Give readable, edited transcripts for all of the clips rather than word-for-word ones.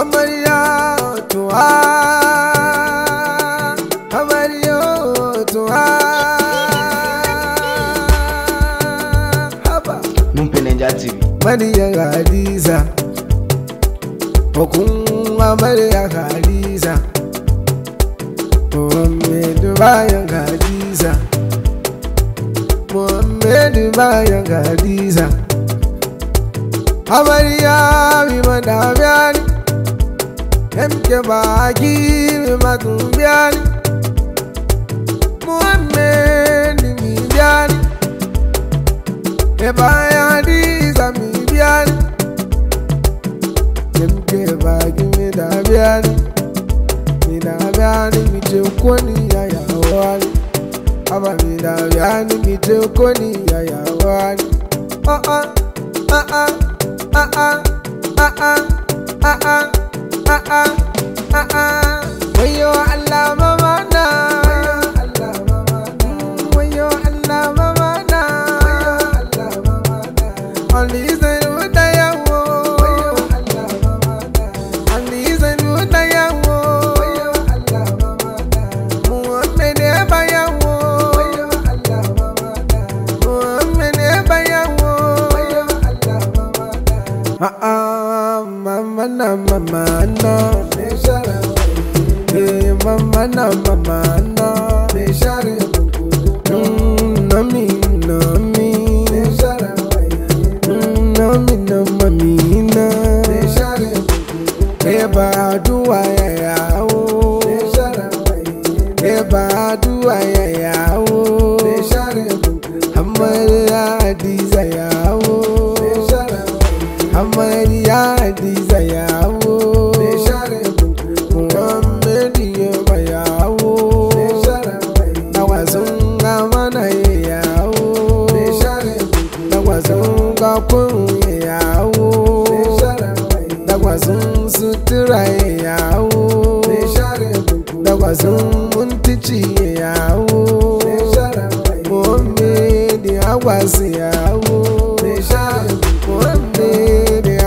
Amariya Tuwa, Amariya Tuwa, haba Nupenaija Tv. Mariya Hadiza, Okunwa Mariya Hadiza, Muhammadu Bayan Hadiza, Muhammadu Bayan Hadiza. Amariya mi madamiani, emke bagi mi madumbiani, Muhammad mi biani, ebaya diza mi biani, emke bagi mi dabiani mi chukoni ya yawani, aba mi dabiani mi chukoni ya yawani, ah ah ah ah. Ah ah ah ah ah ah ah ah ah ah. Wayo Allah mama na, wayo Allah mama na, only zanu dayawo, wayo Allah mama na, only zanu dayawo, wayo Allah mama na, muamene bayawo, wayo Allah mama na, muamene bayawo. Mama na mama na, neshara hey mama na mama na, neshara nami nami, neshara nami nami na, neshara eba duwa ya o, neshara eba duwa ya o, neshara Amariya Hadiza ya o. Amariya Hadiza yawo, Muhammad yaba yawo, awazunga mana yawo, awazunga kunye yawo, awazunga sutura yawo, awazunga muntichi yawo, Muhammad awazi yawo, Muhammad.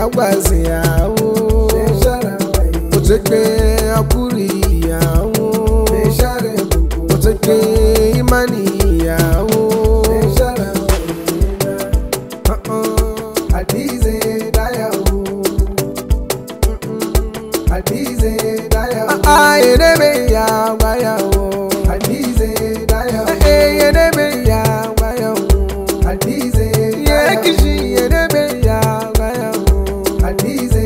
Agbaze yawo oteke akuri yawo oteke imani yawo Hadiza dayawo Hadiza dayawo ayedebe yawo yawo Hadiza dayawo ayedebe yawo yawo Hadiza yekishi edebe yawo Hadiza,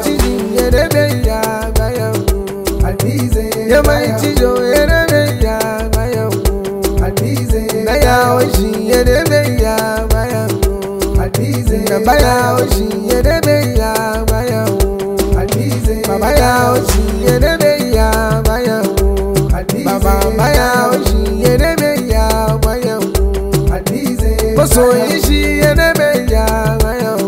Turkishi, Yerebe ya, Wayahu. Hadiza, Yamaichi, Yerebe ya, Wayahu. Hadiza, Yamaichi, Yerebe ya, Wayahu. Hadiza, Nayaoshi, Yerebe ya, Wayahu. Hadiza, Nabayaoshi, Yerebe ya, Wayahu. Hadiza, Babayaoshi, Yerebe ya, Wayahu. Hadiza, Babayaoshi, Yerebe ya, Wayahu. So easy and a bear,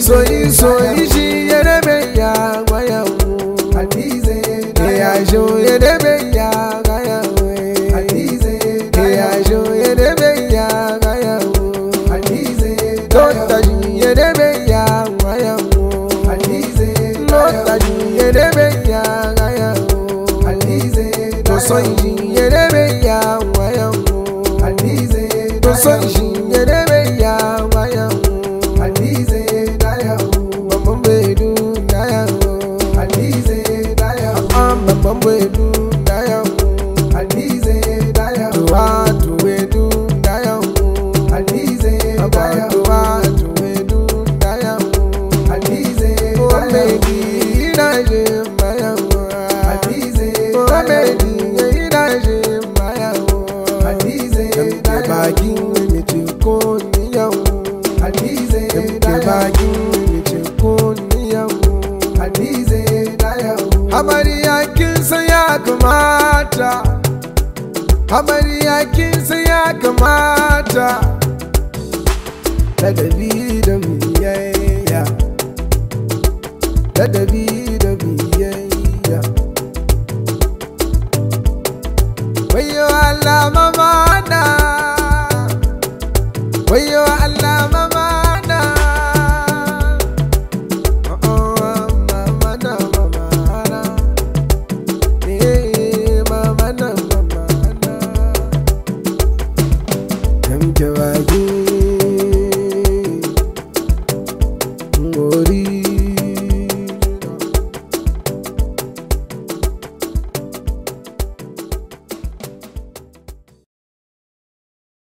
so easy and a bear, why I show you the bear, I show you the bear, don't touch me, the bear, why not touch me, the bear, so easy and a bear, why Sunshine, Yerebe ya, Wayahu. Hadiza dayahu, Mamambedu dayahu. Hadiza dayahu, Mamambedu dayahu. Hadiza dayahu, Tuwa tuwedu dayahu. Hadiza dayahu, Tuwa tuwedu dayahu. Hadiza dayahu, Muhammadi inaje mayahu. Hadiza dayahu, Muhammadi inaje mayahu. Hadiza dayahu. Amariya kinsa ya kamata, Amariya kinsa ya kamata, ladabi da biyayya, ladabi da biyayya. Wayo Allah mama na, wayo Allah mama na. جوابي.